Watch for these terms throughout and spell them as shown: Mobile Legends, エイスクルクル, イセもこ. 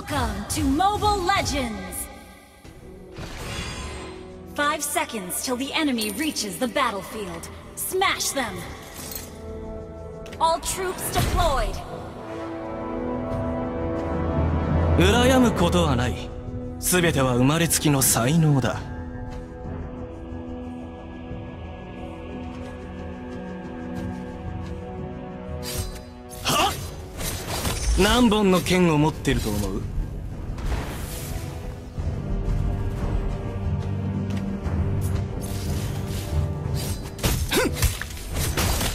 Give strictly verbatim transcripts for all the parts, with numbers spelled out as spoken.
Welcome to Mobile Legends! Five seconds till the enemy reaches the battlefield. Smash them! All troops deployed! 羨むことはない。すべては生まれつきの才能だ。はっ！何本の剣を持ってると思う？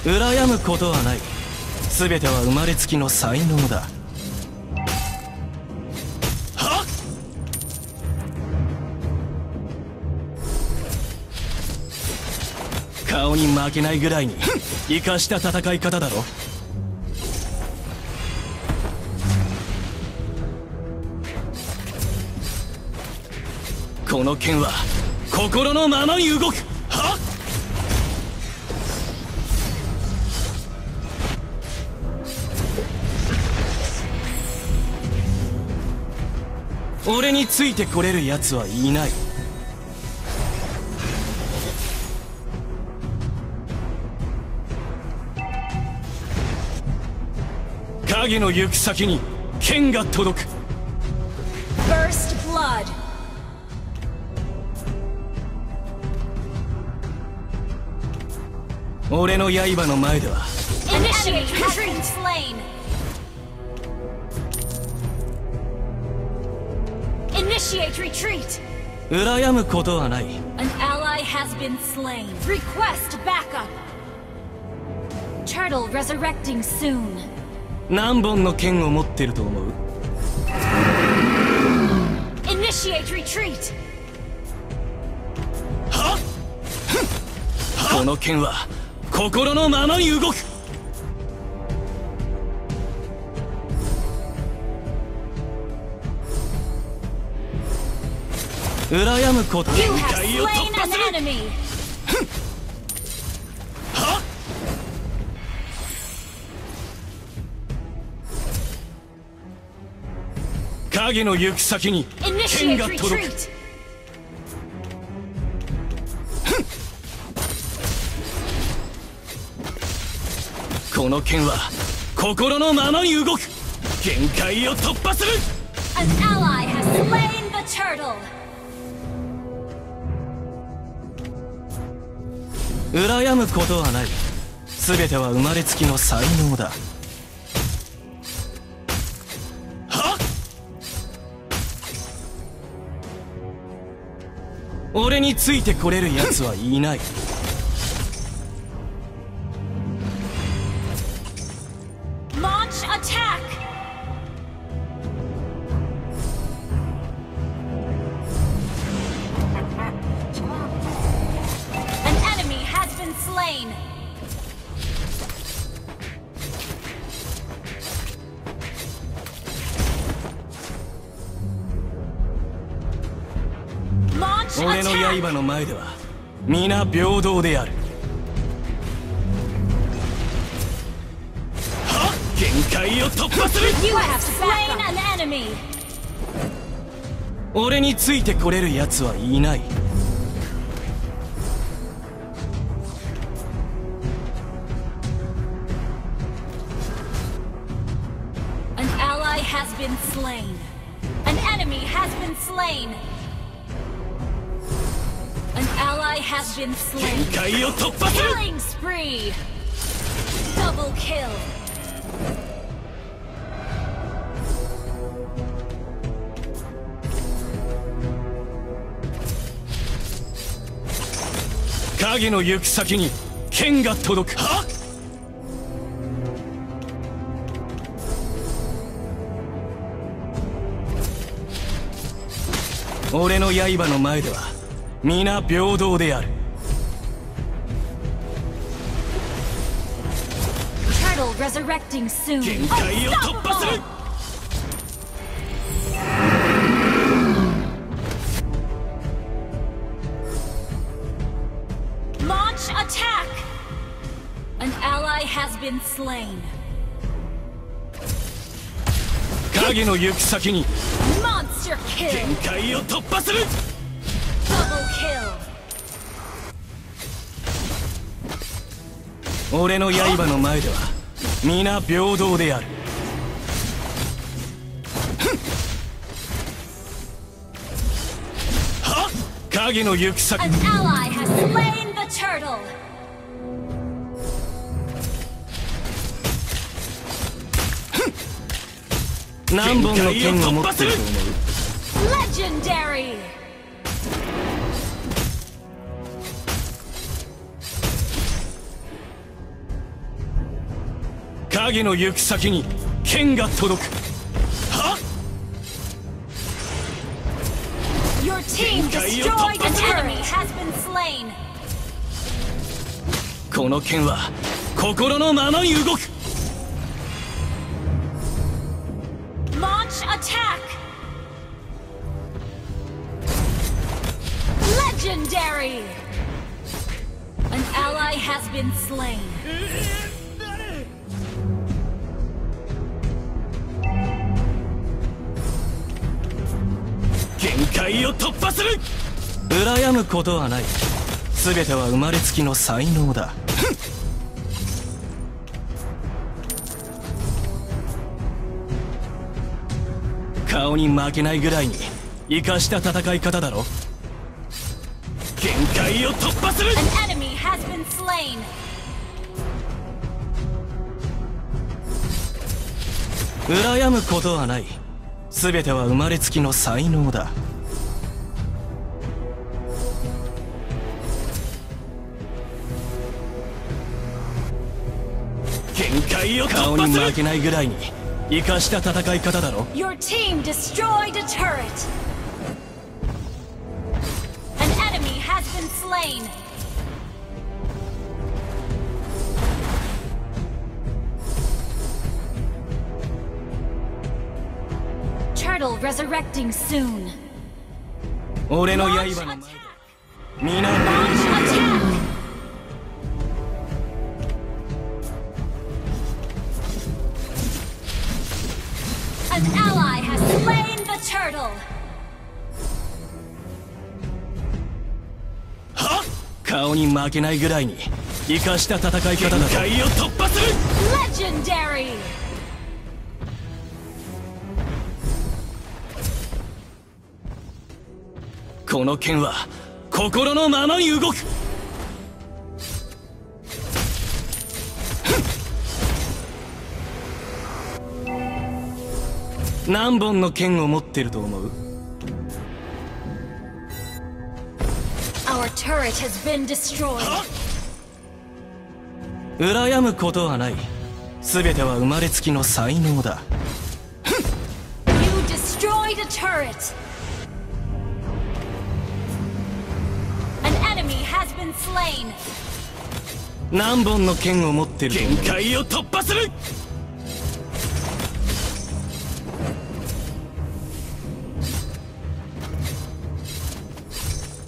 羨むことはない。すべては生まれつきの才能だ。顔に負けないぐらいに生かした戦い方だろ。この剣は心のままに動く。はっ！俺についてこれるやつはいない。影の行く先に剣が届く。俺の刃の前では羨むことはない。何本の剣を持ってると思う？はっ！この剣は心のままに動く。羨むことはない。はっ！影の行く先に剣が届く。この剣は心のままに動く。限界を突破する。An ally has slain the turtle. 羨むことはない。全ては生まれつきの才能だ。はっ！俺についてこれるやつはいない。俺の刃の前では皆平等である。はっ！限界を突破する。俺についてこれるやつはいない。An ally has been slain. An enemy has been slain. An ally has been slain. Killing spree. Double kill. Kage no yuku saki ni ken ga todoku. Ha? Ore no yaiba no mae de wa皆平等である。限界を突破する。影の行く先に限界を突破する。俺の刃の前では皆平等である。はっ、影の行く先。何本の剣を持ってると思う？影の行く先に剣が届く。はっ、この剣は心のままに動く。限界を突破する。羨むことはない。全ては生まれつきの才能だ。顔に負けないぐらいに生かした戦い方だろ。限界を突破する。羨むことはない。全ては生まれつきの才能だ。限界を突破する。顔に負けないぐらいに生かした戦い方だろ。Your team destroyed a turret. An enemy has been slain. 俺の刃の前で皆顔に負けないぐらいに生かした戦い方だ。限界を突破する。この剣は心のままに動く。何本の剣を持ってると思う？羨むことはない。全ては生まれつきの才能だ。何本の剣を持ってる？限界を突破する。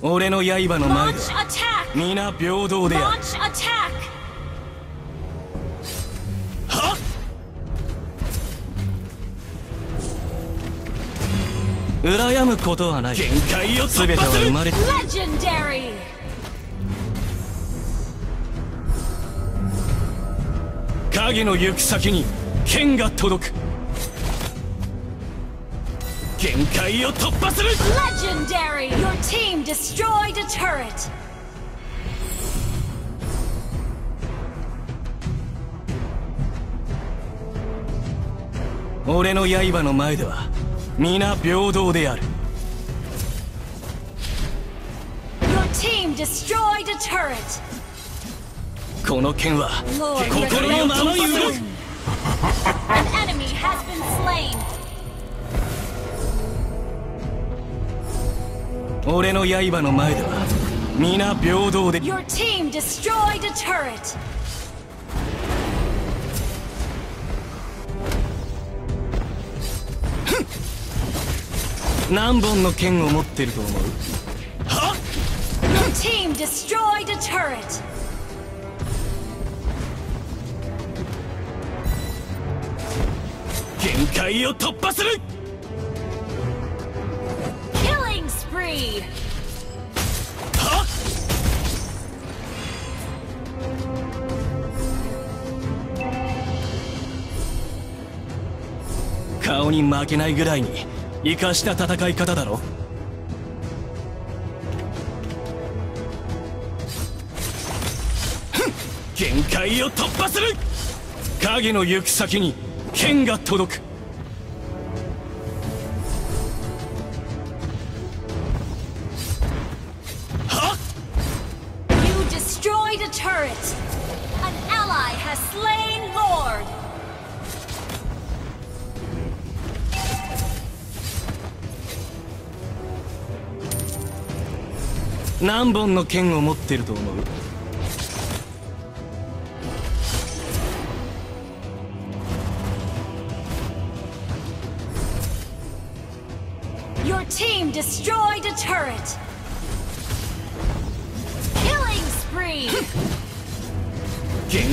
俺の刃の前で皆平等である。はっ、羨むことはない。限界を突破する。全ては生まれ影の行く先に剣が届く。限界を突破する。俺の刃の前では皆平等である。この剣は心のままに動く。俺の刃の前では皆平等で。何本の剣を持ってると思う？はっ、限界隊を突破する。顔に負けないぐらいに生かした戦い方だろ。限界を突破する。影の行く先に剣が届く。はっ You destroyed a turret. An ally has slain Lord. 何本の剣を持ってると思う？Destroyed a turret. Killing spree.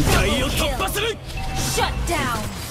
Double kill. Shut down.